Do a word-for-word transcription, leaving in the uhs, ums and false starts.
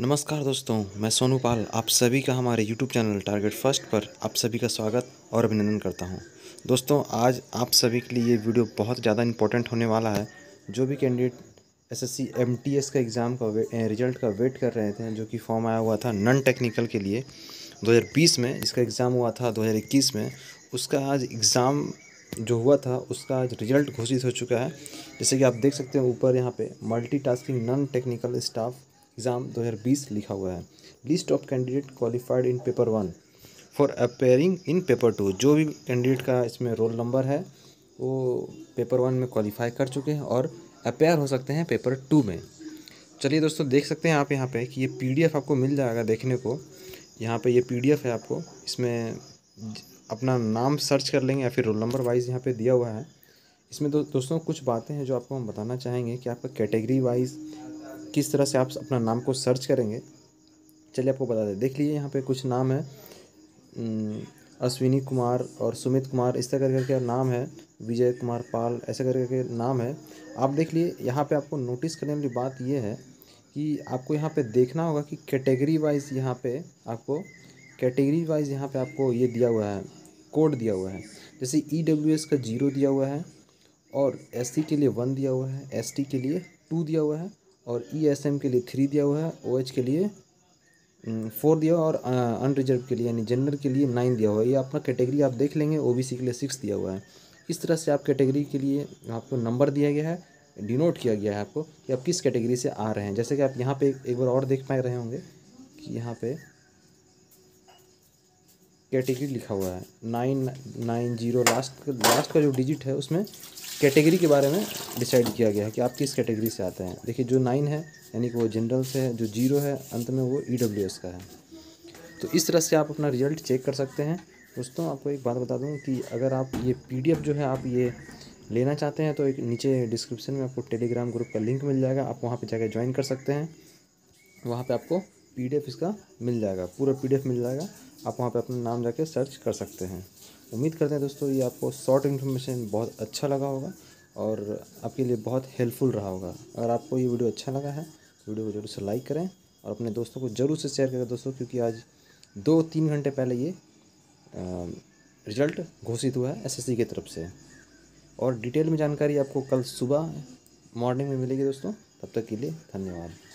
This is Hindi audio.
नमस्कार दोस्तों, मैं सोनू पाल आप सभी का हमारे यूट्यूब चैनल टारगेट फर्स्ट पर आप सभी का स्वागत और अभिनंदन करता हूं। दोस्तों, आज आप सभी के लिए ये वीडियो बहुत ज़्यादा इंपॉर्टेंट होने वाला है। जो भी कैंडिडेट एसएससी एमटीएस का एग्ज़ाम का रिजल्ट का वेट कर रहे थे, जो कि फॉर्म आया हुआ था नॉन टेक्निकल के लिए दो हज़ार बीस में, इसका एग्ज़ाम हुआ था दो हज़ार इक्कीस में। उसका आज एग्ज़ाम जो हुआ था उसका आज रिजल्ट घोषित हो चुका है। जैसे कि आप देख सकते हैं ऊपर यहाँ पर multitasking non technical staff exam दो हज़ार बीस लिखा हुआ है। List of candidate qualified in paper one for appearing in paper two. जो भी कैंडिडेट का इसमें रोल नंबर है वो पेपर वन में क्वालिफाई कर चुके हैं और अपेयर हो सकते हैं पेपर टू में। चलिए दोस्तों, देख सकते हैं आप यहाँ पे कि ये पीडीएफ आपको मिल जाएगा देखने को। यहाँ पे ये पीडीएफ है, आपको इसमें अपना नाम सर्च कर लेंगे या फिर रोल नंबर वाइज यहाँ पर दिया हुआ है। इसमें दो, दोस्तों कुछ बातें हैं जो आपको हम बताना चाहेंगे कि आपका कैटेगरी वाइज किस तरह से आप अपना नाम को सर्च करेंगे। चलिए आपको बता दें, देख लीजिए यहाँ पे कुछ नाम है, अश्विनी कुमार और सुमित कुमार, इस तरह करके कर नाम है, विजय कुमार पाल, ऐसे करके कर नाम है। आप देख लीजिए, यहाँ पे आपको नोटिस करने वाली बात ये है कि आपको यहाँ पे देखना होगा कि कैटेगरी वाइज यहाँ पे आपको कैटेगरी वाइज यहाँ पर आपको ये दिया हुआ है, कोड दिया हुआ है। जैसे ई डब्ल्यू एस का जीरो दिया हुआ है और एस सी के लिए वन दिया हुआ है, एस टी के लिए टू दिया हुआ है और ई एस एम के लिए थ्री दिया हुआ है, ओ एच के लिए फोर दिया हुआ और अनरिजर्व के लिए यानी जनरल के लिए नाइन दिया हुआ है। ये अपना कैटेगरी आप देख लेंगे। ओ बी सी के लिए सिक्स दिया हुआ है। इस तरह से आप कैटेगरी के लिए आपको नंबर दिया गया है, डिनोट किया गया है आपको कि आप किस कैटेगरी से आ रहे हैं। जैसे कि आप यहाँ पे एक बार और देख पा रहे होंगे कि यहाँ पे कैटेगरी लिखा हुआ है nine nine zero last last का जो डिजिट है उसमें कैटेगरी के बारे में डिसाइड किया गया है कि आप किस कैटेगरी से आते हैं। देखिए, जो नाइन है यानी कि वो जनरल से है, जो जीरो है अंत में वो ई डब्ल्यू एस का है। तो इस तरह से आप अपना रिजल्ट चेक कर सकते हैं। दोस्तों, आपको एक बात बता दूं कि अगर आप ये पीडीएफ जो है आप ये लेना चाहते हैं तो एक नीचे डिस्क्रिप्शन में आपको टेलीग्राम ग्रुप का लिंक मिल जाएगा, आप वहाँ पर जाकर ज्वाइन कर सकते हैं। वहाँ पर आपको पी डी एफ इसका मिल जाएगा, पूरा पी डी एफ मिल जाएगा, आप वहाँ पर अपना नाम जाके सर्च कर सकते हैं। उम्मीद करते हैं दोस्तों ये आपको शॉर्ट इन्फॉर्मेशन बहुत अच्छा लगा होगा और आपके लिए बहुत हेल्पफुल रहा होगा। अगर आपको ये वीडियो अच्छा लगा है तो वीडियो को जरूर से लाइक करें और अपने दोस्तों को जरूर से शेयर करें दोस्तों, क्योंकि आज दो तीन घंटे पहले ये आ, रिजल्ट घोषित हुआ है एसएससी की तरफ से। और डिटेल में जानकारी आपको कल सुबह मॉर्निंग में मिलेगी दोस्तों। तब तक के लिए धन्यवाद।